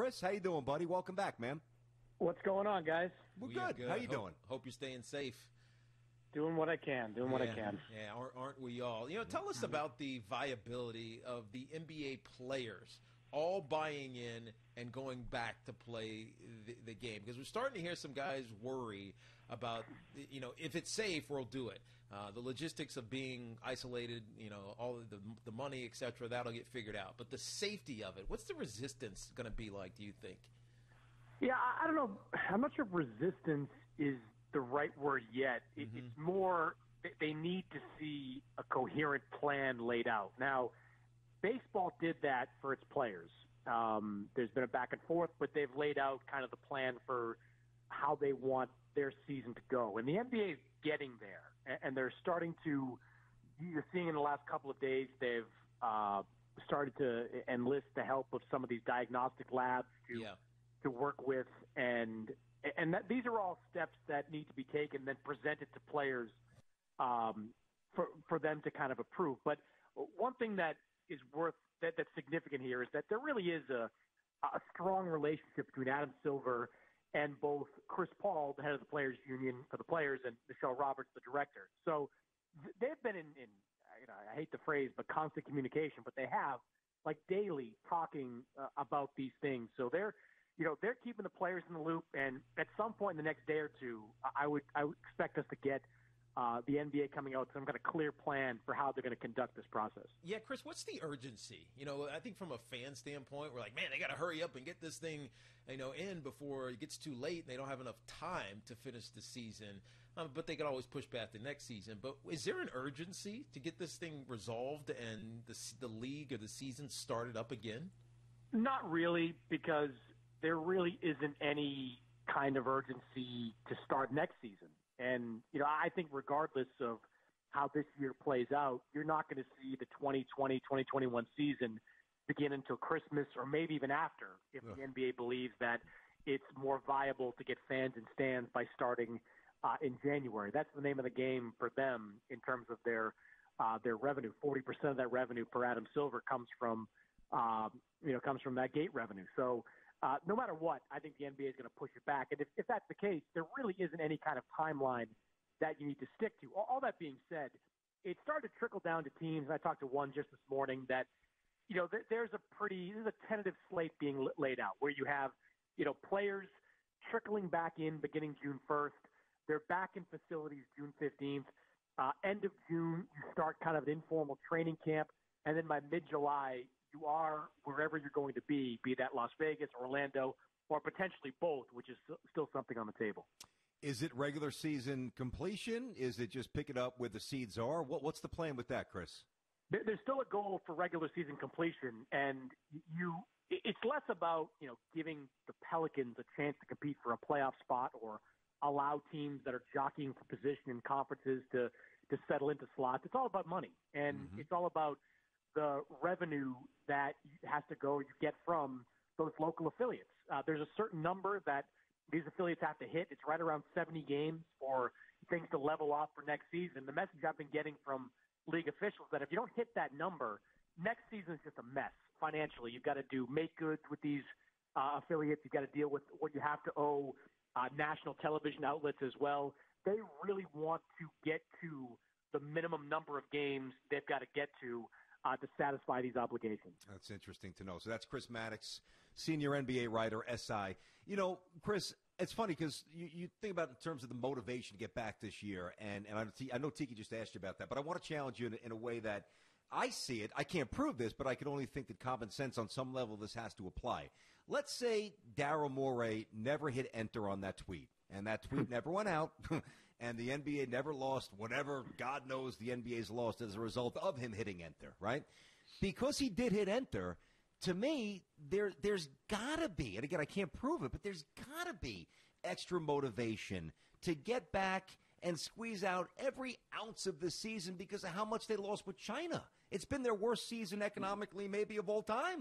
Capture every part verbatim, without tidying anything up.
Chris, how you doing, buddy? Welcome back, man. What's going on, guys? We're we good. good. How you hope, doing? Hope you're staying safe. Doing what I can. Doing yeah, what I can. Yeah, aren't we all? You know, tell us about the viability of the N B A players all buying in and going back to play the, the game, because we're starting to hear some guys worry about, you know, if it's safe, we'll do it. Uh, the logistics of being isolated, you know, all of the, the money, et cetera, that'll get figured out. But the safety of it, what's the resistance going to be like, do you think? Yeah, I don't know. I'm not sure if resistance is the right word yet. It, mm-hmm. It's more they need to see a coherent plan laid out. Now, baseball did that for its players. Um, there's been a back and forth, but they've laid out kind of the plan for how they want their season to go. And the N B A is getting there, and they're starting to – you're seeing in the last couple of days they've uh, started to enlist the help of some of these diagnostic labs to yeah. to work with. And and that, these are all steps that need to be taken, then presented to players um, for, for them to kind of approve. But one thing that – is worth that that's significant here is that there really is a, a strong relationship between Adam Silver and both Chris Paul, the head of the Players Union for the players, and Michelle Roberts, the director. So they've been in, in you know, I hate the phrase, but constant communication, but they have like daily talking uh, about these things. So they're, you know, they're keeping the players in the loop. And at some point in the next day or two, I would, I would expect us to get Uh, the N B A coming out with some kind of clear plan for how they're going to conduct this process. Yeah, Chris, what's the urgency? You know, I think from a fan standpoint, we're like, man, they got to hurry up and get this thing, you know, in before it gets too late and they don't have enough time to finish the season. Um, but they can always push back the next season. But is there an urgency to get this thing resolved and the, the league or the season started up again? Not really, because there really isn't any kind of urgency to start next season. And, you know, I think regardless of how this year plays out, you're not going to see the twenty twenty, twenty twenty-one season begin until Christmas or maybe even after if yeah. the N B A believes that it's more viable to get fans in stands by starting uh, in January. That's the name of the game for them in terms of their uh, their revenue. forty percent of that revenue per Adam Silver comes from, uh, you know, comes from that gate revenue. So, Uh, no matter what, I think the N B A is going to push it back. And if, if that's the case, there really isn't any kind of timeline that you need to stick to. All, all that being said, it started to trickle down to teams. And I talked to one just this morning that, you know, there, there's a pretty, there's a tentative slate being laid out where you have, you know, players trickling back in beginning June first. They're back in facilities June fifteenth. Uh, end of June, you start kind of an informal training camp. And then by mid-July, you are wherever you're going to be, be that Las Vegas, Orlando, or potentially both, which is still something on the table. Is it regular season completion? Is it just pick it up where the seeds are? What, what's the plan with that, Chris? There, there's still a goal for regular season completion, and you it's less about, you know, giving the Pelicans a chance to compete for a playoff spot or allow teams that are jockeying for position in conferences to, to settle into slots. It's all about money, and mm-hmm. it's all about the revenue that has to go, you get from those local affiliates. Uh, there's a certain number that these affiliates have to hit. It's right around seventy games for things to level off for next season. The message I've been getting from league officials that if you don't hit that number, next season is just a mess financially. You've got to do make goods with these uh, affiliates. You've got to deal with what you have to owe uh, national television outlets as well. They really want to get to the minimum number of games they've got to get to Uh, to satisfy these obligations. That's interesting to know. So that's Chris Mannix, senior N B A writer, S I. You know, Chris, it's funny because you, you think about it in terms of the motivation to get back this year, and, and I, I know Tiki just asked you about that, but I want to challenge you in, in a way that I see it. I can't prove this, but I can only think that common sense on some level this has to apply. Let's say Darryl Morey never hit enter on that tweet, and that tweet never went out, and the N B A never lost whatever, God knows, the N B A's lost as a result of him hitting enter, right? Because he did hit enter, to me, there, there's got to be, and again, I can't prove it, but there's got to be extra motivation to get back and squeeze out every ounce of the season because of how much they lost with China. It's been their worst season economically maybe of all time.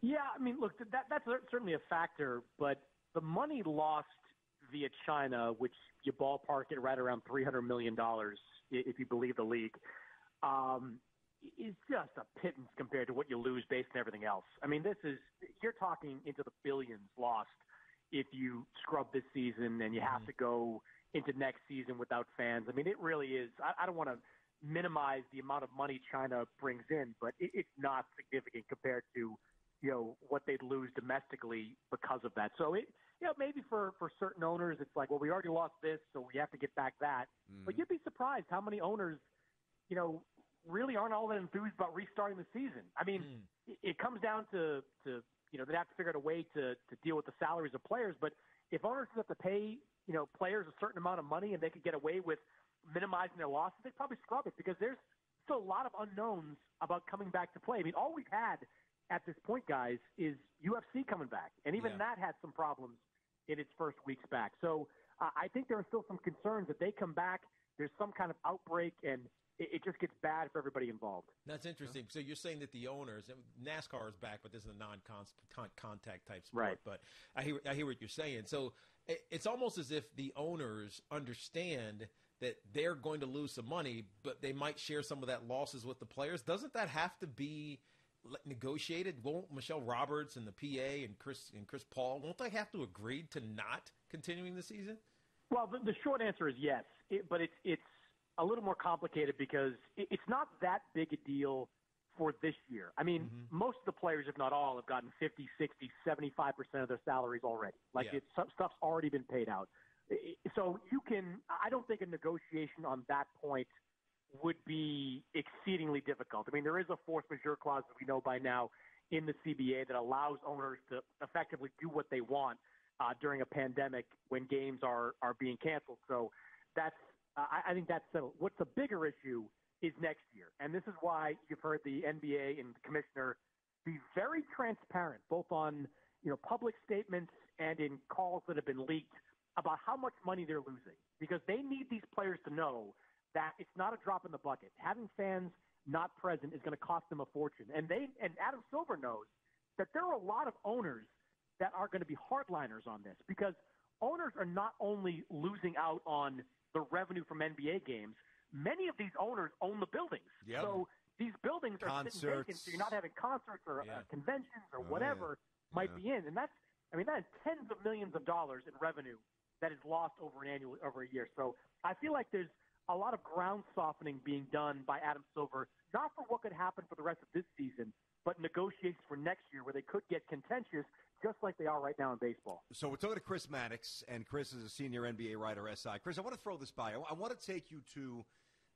Yeah, I mean, look, that, that's certainly a factor, but the money lost via China, which you ballpark it right around three hundred million dollars, if you believe the league, um, is just a pittance compared to what you lose based on everything else. I mean, this is, you're talking into the billions lost if you scrub this season and you mm-hmm. have to go into next season without fans. I mean, it really is. I, I don't want to minimize the amount of money China brings in, but it, it's not significant compared to, you know, what they'd lose domestically because of that. So it, you know, maybe for, for certain owners, it's like, well, we already lost this, so we have to get back that. Mm-hmm. But you'd be surprised how many owners, you know, really aren't all that enthused about restarting the season. I mean, mm. it, it comes down to, to, you know, they'd have to figure out a way to, to deal with the salaries of players. But if owners have to pay, you know, players a certain amount of money and they could get away with minimizing their losses, they'd probably scrub it because there's still a lot of unknowns about coming back to play. I mean, all we've had at this point, guys, is U F C coming back. And even yeah. that had some problems in its first weeks back. So uh, I think there are still some concerns that they come back, there's some kind of outbreak, and it just gets bad for everybody involved. That's interesting. So you're saying that the owners, NASCAR is back, but this is a non-contact type sport. Right. But I hear, I hear what you're saying. So it's almost as if the owners understand that they're going to lose some money, but they might share some of that losses with the players. Doesn't that have to be negotiated? Won't Michelle Roberts and the P A and Chris and Chris Paul, won't they have to agree to not continuing the season? Well, the, the short answer is yes, it, but it's it's. a little more complicated because it's not that big a deal for this year. I mean, mm-hmm. most of the players, if not all, have gotten fifty, sixty, seventy-five percent of their salaries already. Like yeah. it's, stuff's already been paid out. So you can, I don't think a negotiation on that point would be exceedingly difficult. I mean, there is a force majeure clause that we know by now in the C B A that allows owners to effectively do what they want uh, during a pandemic when games are, are being canceled. So that's, Uh, I, I think that's the, what's the bigger issue is next year. And this is why you've heard the N B A and the commissioner be very transparent, both on, you know, public statements and in calls that have been leaked about how much money they're losing, because they need these players to know that it's not a drop in the bucket. Having fans not present is going to cost them a fortune. And they, and Adam Silver knows that there are a lot of owners that are going to be hardliners on this, because owners are not only losing out on the revenue from N B A games, many of these owners own the buildings. Yep. So these buildings Concerts. are sitting vacant, so you're not having concerts or yeah. uh, conventions or oh, whatever yeah. might yeah. be in. And that's, I mean, that is tens of millions of dollars in revenue that is lost over an annual, over a year. So I feel like there's a lot of ground softening being done by Adam Silver, not for what could happen for the rest of this season, but negotiations for next year where they could get contentious, just like they are right now in baseball. So we're talking to Chris Mannix, and Chris is a senior N B A writer, S I. Chris, I want to throw this by. I want to take you to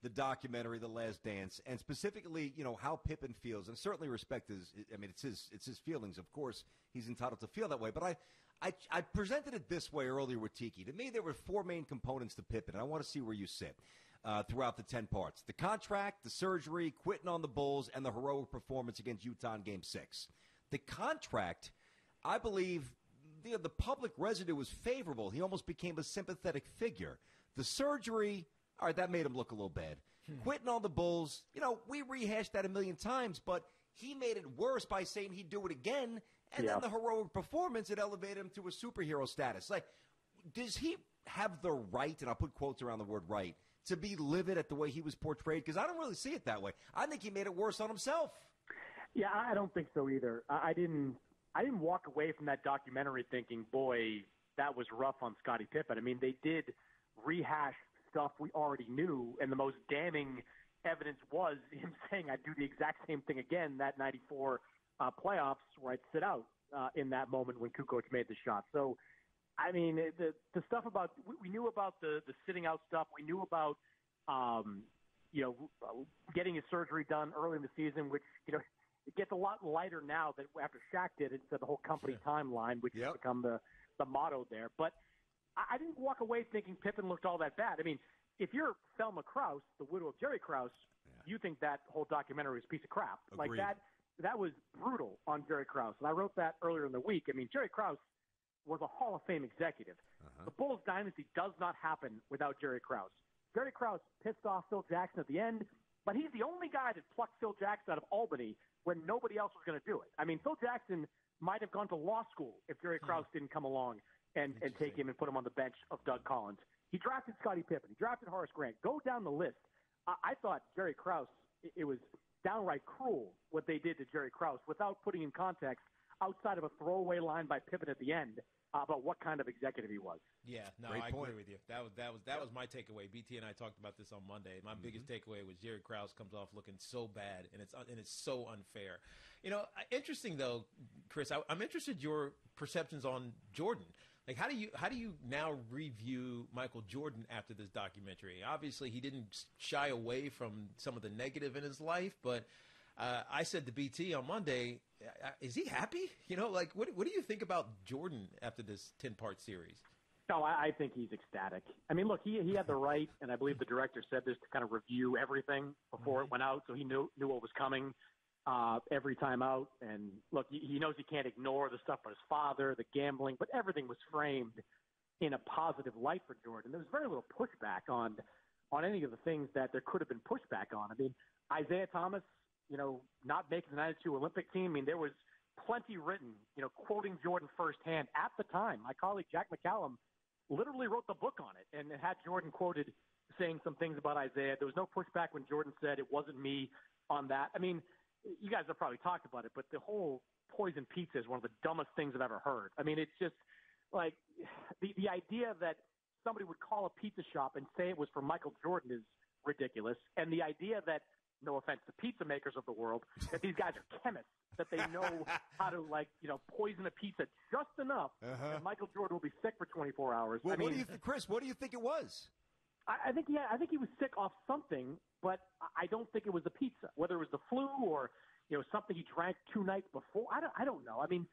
the documentary, The Last Dance, and specifically, you know, how Pippen feels, and certainly respect his, I mean, it's his, it's his feelings, of course. He's entitled to feel that way. But I, I, I presented it this way earlier with Tiki. To me, there were four main components to Pippen, and I want to see where you sit uh, throughout the ten parts. The contract, the surgery, quitting on the Bulls, and the heroic performance against Utah in Game six. The contract, I believe the, the public residue was favorable. He almost became a sympathetic figure. The surgery, all right, that made him look a little bad. Hmm. Quitting on the Bulls, you know, we rehashed that a million times, but he made it worse by saying he'd do it again. And yeah. then the heroic performance, it elevated him to a superhero status. Like, does he have the right, and I'll put quotes around the word right, to be livid at the way he was portrayed? Because I don't really see it that way. I think he made it worse on himself. Yeah, I don't think so either. I didn't. I didn't walk away from that documentary thinking, boy, that was rough on Scottie Pippen. I mean, they did rehash stuff we already knew, and the most damning evidence was him saying, I'd do the exact same thing again, that ninety-four uh, playoffs where I'd sit out uh, in that moment when Kukoc made the shot. So, I mean, the the stuff about – we knew about the, the sitting out stuff. We knew about, um, you know, getting his surgery done early in the season, which, you know, it gets a lot lighter now that after Shaq did it, so the whole company yeah. timeline, which yep. has become the, the motto there. But I, I didn't walk away thinking Pippen looked all that bad. I mean, if you're Thelma Krause, the widow of Jerry Krause, yeah. you think that whole documentary is a piece of crap. Agreed. Like that, that was brutal on Jerry Krause. And I wrote that earlier in the week. I mean, Jerry Krause was a Hall of Fame executive. Uh-huh. The Bulls dynasty does not happen without Jerry Krause. Jerry Krause pissed off Phil Jackson at the end, but he's the only guy that plucked Phil Jackson out of Albany when nobody else was going to do it. I mean, Phil Jackson might have gone to law school if Jerry Krause didn't come along and, and take him and put him on the bench of Doug Collins. He drafted Scottie Pippen. He drafted Horace Grant. Go down the list. I, I thought Jerry Krause, it, it was – downright cruel what they did to Jerry Krause without putting in context outside of a throwaway line by Pippen at the end uh, about what kind of executive he was. Yeah, no, Great I point. agree with you. That was that was that yep. was my takeaway. B T and I talked about this on Monday. My mm-hmm. biggest takeaway was Jerry Krause comes off looking so bad, and it's and it's so unfair. You know, interesting though, Chris. I, I'm interested in your perceptions on Jordan. Like, how do you how do you now review Michael Jordan after this documentary? Obviously, he didn't shy away from some of the negative in his life, but uh, I said to B T on Monday, is he happy? You know, like, what what do you think about Jordan after this ten-part series? No, I, I think he's ecstatic. I mean, look, he he had the right, and I believe the director said this, to kind of review everything before it went out, so he knew knew what was coming uh, every time out. And, look, he, he knows he can't ignore the stuff about his father, the gambling, but everything was framed in a positive light for Jordan. There was very little pushback on, on any of the things that there could have been pushback on. I mean, Isaiah Thomas, you know, not making the ninety-two Olympic team, I mean, there was plenty written, you know, quoting Jordan firsthand at the time. My colleague Jack McCallum literally wrote the book on it and had Jordan quoted saying some things about Isaiah. There was no pushback when Jordan said it wasn't me on that. I mean, you guys have probably talked about it, but the whole poison pizza is one of the dumbest things I've ever heard. I mean, it's just like the, the idea that somebody would call a pizza shop and say it was for Michael Jordan is ridiculous. And the idea that, no offense to pizza makers of the world, that these guys are chemists, that they know how to, like, you know, poison a pizza just enough uh-huh. that Michael Jordan will be sick for twenty-four hours. Well, I mean, what do you th- Chris, what do you think it was? I, I think yeah, I think he was sick off something, but I don't think it was the pizza. Whether it was the flu or, you know, something he drank two nights before, I don't, I don't know. I mean,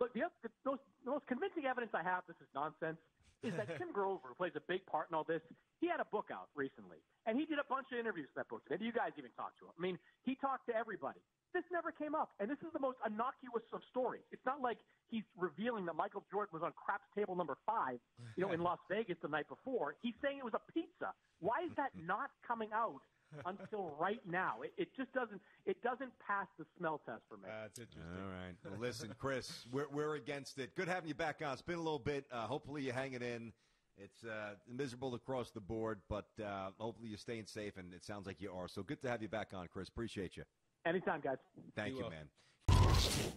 look, the, the, most, the most convincing evidence I have, this is nonsense, is that Tim Grover, who plays a big part in all this, he had a book out recently, and he did a bunch of interviews with that book. Maybe you guys even talked to him. I mean, he talked to everybody. This never came up, and this is the most innocuous of stories. It's not like he's revealing that Michael Jordan was on craps table number five, you know, in Las Vegas the night before. He's saying it was a pizza. Why is that not coming out until right now? It, it just doesn't. It doesn't pass the smell test for me. Uh, that's interesting. All right. Well, listen, Chris, we're we're against it. Good having you back on. It's been a little bit. Uh, hopefully, you hang it in. It's uh, miserable across the board, but uh, hopefully, you're staying safe, and it sounds like you are. So good to have you back on, Chris. Appreciate you. Anytime, guys. Thank you, man.